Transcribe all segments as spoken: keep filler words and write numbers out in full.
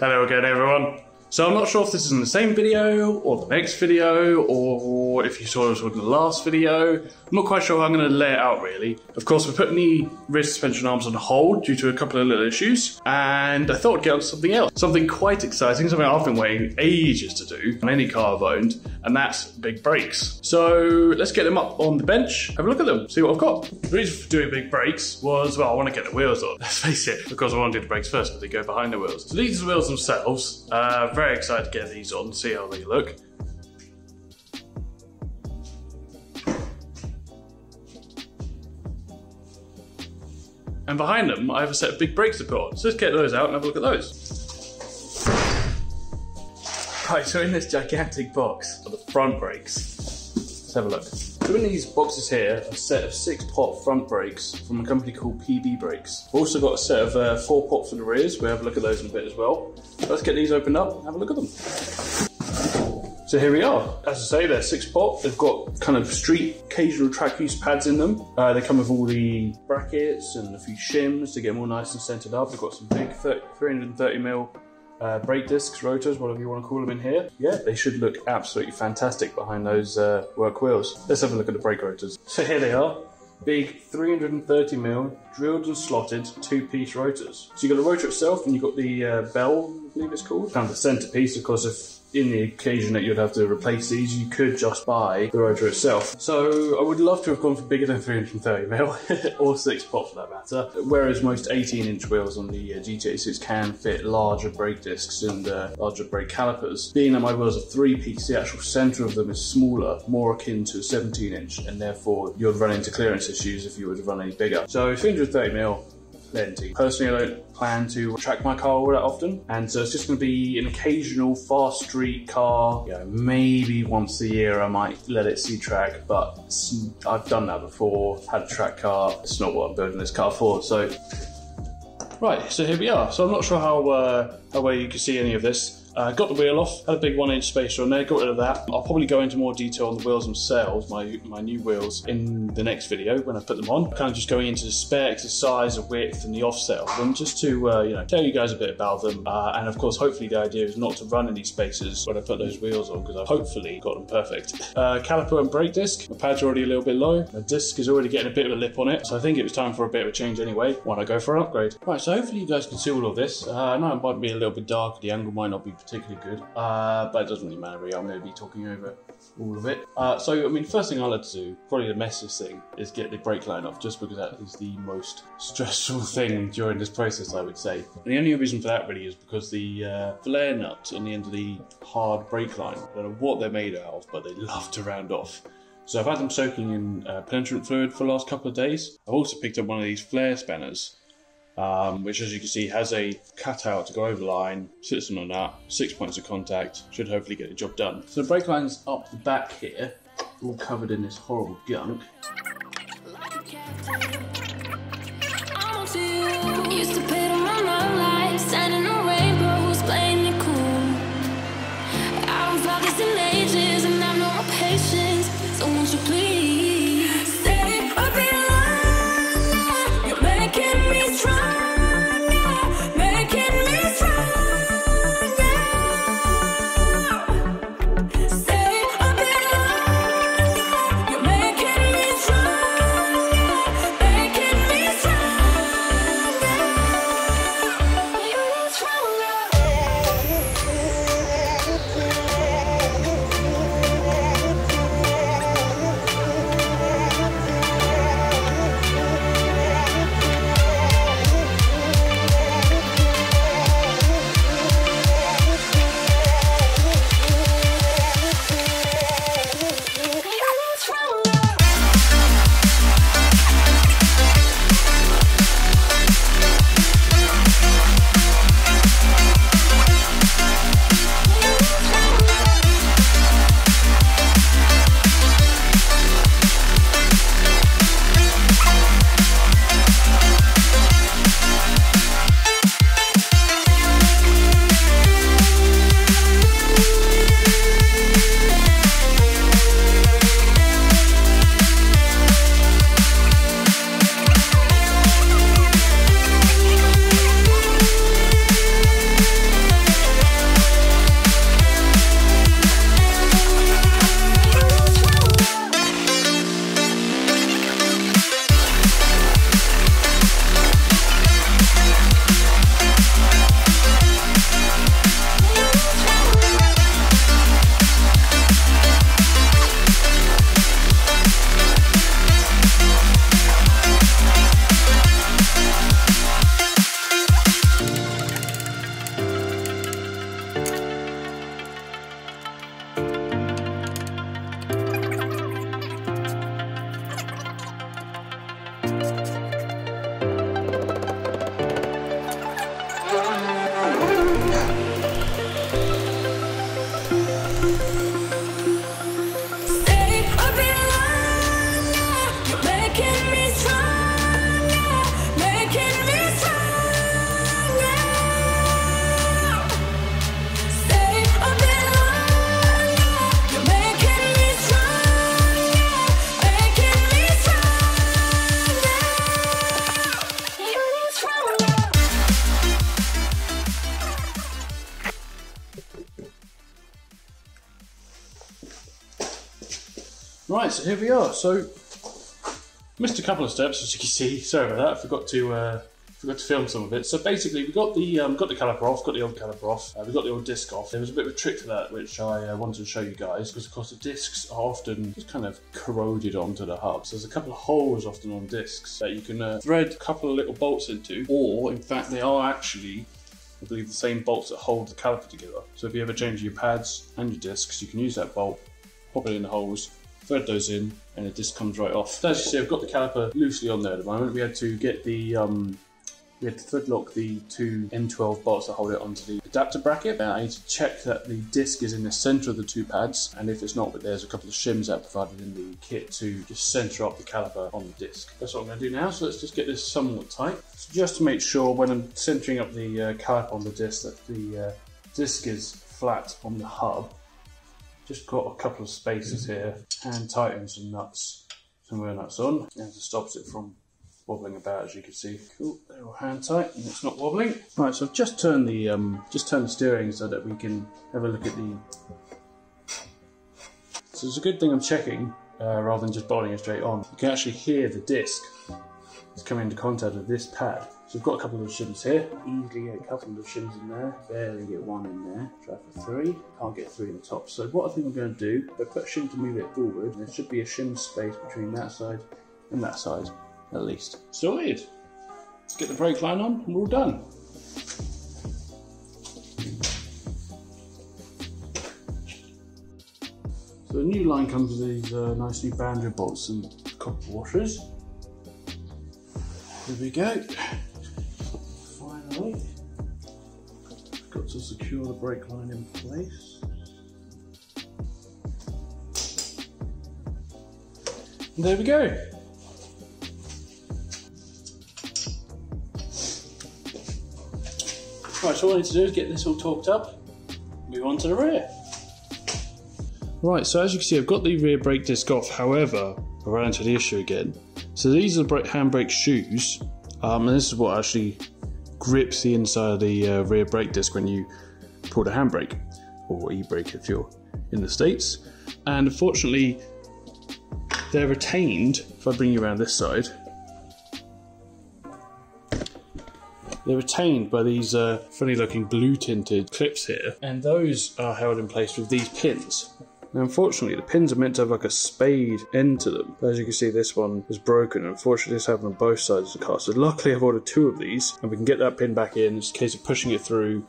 Hello again everyone. So I'm not sure if this is in the same video or the next video or if you saw it in the last video. I'm not quite sure how I'm going to lay it out really. Of course we're putting the rear suspension arms on hold due to a couple of little issues, and I thought I'd get on to something else. Something quite exciting, something I've been waiting ages to do on any car I've owned, and that's big brakes. So let's get them up on the bench, have a look at them, see what I've got. The reason for doing big brakes was, well, I want to get the wheels on. Let's face it, because I want to do the brakes first, but they go behind the wheels. So these are the wheels themselves. Uh, Very excited to get these on, see how they look. And behind them, I have a set of big brakes to put on. So let's get those out and have a look at those. Right, so in this gigantic box are the front brakes. Let's have a look. So in these boxes here, a set of six pot front brakes from a company called P B Brakes. We've also got a set of uh, four pot for the rears. We'll have a look at those in a bit as well. Let's get these opened up and have a look at them. So here we are. As I say, they're six pot. They've got kind of street, occasional track use pads in them. Uh, they come with all the brackets and a few shims to get them all nice and centered up. They've got some big three hundred thirty mil uh, brake discs, rotors, whatever you want to call them in here. Yeah, they should look absolutely fantastic behind those uh, work wheels. Let's have a look at the brake rotors. So here they are. Big three hundred thirty mil drilled and slotted two-piece rotors. So you've got the rotor itself and you've got the uh, bell, I believe it's called. Kind of the centrepiece, of course, if in the occasion that you'd have to replace these, you could just buy the rotor itself. So I would love to have gone for bigger than three hundred thirty mil, or six pot for that matter. Whereas most eighteen inch wheels on the uh, G T eighty-six can fit larger brake discs and uh, larger brake calipers. Being that my wheels are three-piece, the actual centre of them is smaller, more akin to a seventeen inch, and therefore you'd run into clearance issues if you were to run any bigger. So three hundred thirty mil. Plenty. Personally, I don't plan to track my car all that often, and so it's just going to be an occasional fast street car. You know, maybe once a year I might let it see track, but I've done that before, had a track car. It's not what I'm building this car for. So, right, so here we are. So I'm not sure how uh, how well you can see any of this. Uh, got the wheel off, had a big one inch spacer on there, got rid of that. I'll probably go into more detail on the wheels themselves, my, my new wheels, in the next video when I put them on. Kind of just going into the specs, the size, the width and the offset of them, just to uh, you know, tell you guys a bit about them. Uh, and of course, hopefully the idea is not to run any spacers when I put those wheels on, because I've hopefully got them perfect. Uh, caliper and brake disc, my pads are already a little bit low. My disc is already getting a bit of a lip on it, so I think it was time for a bit of a change anyway. Why not go for an upgrade? Right, so hopefully you guys can see all of this. Uh, I know it might be a little bit dark, the angle might not be particularly good, uh, but it doesn't really matter really. I'm going to be talking over all of it. Uh, so I mean, first thing I'll have to do, probably the messiest thing, is get the brake line off, just because that is the most stressful thing during this process, I would say. And the only reason for that really is because the uh, flare nut on the end of the hard brake line, I don't know what they're made out of, but they love to round off. So I've had them soaking in uh, penetrant fluid for the last couple of days. I've also picked up one of these flare spanners, Um, which, as you can see, has a cutout to go over the line, sits on that, six points of contact, should hopefully get the job done. So the brake line's up the back here, all covered in this horrible gunk. Right, so here we are. So missed a couple of steps, as you can see. Sorry about that. I forgot to uh, forgot to film some of it. So basically, we got the um, got the caliper off, got the old caliper off, uh, we got the old disc off. There was a bit of a trick to that, which I uh, wanted to show you guys, because of course the discs are often just kind of corroded onto the hub. So there's a couple of holes often on discs that you can uh, thread a couple of little bolts into, or in fact they are actually, I believe, the same bolts that hold the caliper together. So if you ever change your pads and your discs, you can use that bolt, pop it in the holes, thread those in, and the disc comes right off. So as you see, I've got the caliper loosely on there at the moment. We had to get the, um, we had to thread lock the two M twelve bolts that hold it onto the adapter bracket. And I need to check that the disc is in the center of the two pads, and if it's not, but there's a couple of shims that are provided in the kit to just center up the caliper on the disc. That's what I'm gonna do now, so let's just get this somewhat tight. So just to make sure when I'm centering up the uh, caliper on the disc that the uh, disc is flat on the hub. Just got a couple of spacers here, and tighten some nuts, some wear nuts on, and it stops it from wobbling about, as you can see. Cool, they're all hand tight, and it's not wobbling. Right, so I've just turned the um, just turned the steering so that we can have a look at the. So it's a good thing I'm checking uh, rather than just bolting it straight on. You can actually hear the disc. It's coming into contact with this pad. So we've got a couple of shims here. Easily get a couple of shims in there. Barely get one in there. Try for three. Can't get three in the top. So what I think I'm going to do, I put a shim to move it forward. And there should be a shim space between that side and that side, at least. Sorted. Let's get the brake line on, and we're all done. So the new line comes with these uh, nice new banjo bolts and copper washers. There we go. Finally, got to secure the brake line in place. And there we go. Right, so all I need to do is get this all torqued up, move on to the rear. Right, so as you can see, I've got the rear brake disc off, however, I ran into the issue again. So these are the handbrake shoes, um, and this is what actually grips the inside of the uh, rear brake disc when you pull the handbrake, or e-brake if you're in the States. And unfortunately, they're retained, if I bring you around this side, they're retained by these uh, funny looking blue tinted clips here, and those are held in place with these pins. Now, unfortunately, the pins are meant to have like a spade end to them. As you can see, this one is broken. Unfortunately, it's happened on both sides of the car. So luckily, I've ordered two of these, and we can get that pin back in. It's a case of pushing it through,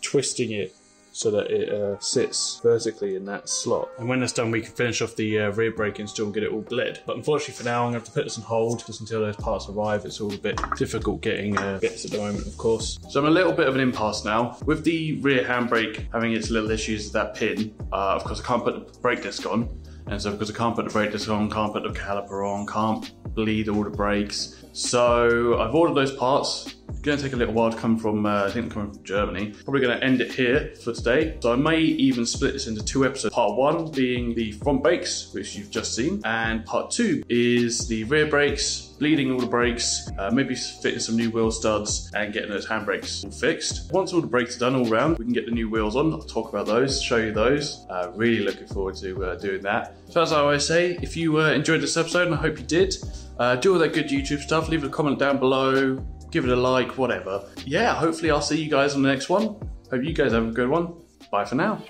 twisting it so that it uh, sits vertically in that slot. And when that's done, we can finish off the uh, rear brake install and get it all bled. But unfortunately for now, I'm gonna have to put this on hold just until those parts arrive. It's all a bit difficult getting uh, bits at the moment, of course. So I'm a little bit of an impasse now. With the rear handbrake having its little issues with that pin, uh, of course I can't put the brake disc on. And so because I can't put the brake disc on, can't put the caliper on, can't bleed all the brakes. So I've ordered those parts. Gonna take a little while to come from, uh, I think coming from Germany. Probably gonna end it here for today. So I may even split this into two episodes. Part one being the front brakes, which you've just seen. And part two is the rear brakes, bleeding all the brakes, uh, maybe fitting some new wheel studs and getting those handbrakes all fixed. Once all the brakes are done all round, we can get the new wheels on. I'll talk about those, show you those. Uh, really looking forward to uh, doing that. So as I always say, if you uh, enjoyed this episode, and I hope you did, uh, do all that good YouTube stuff, leave a comment down below, give it a like, whatever. Yeah, hopefully I'll see you guys on the next one. Hope you guys have a good one. Bye for now.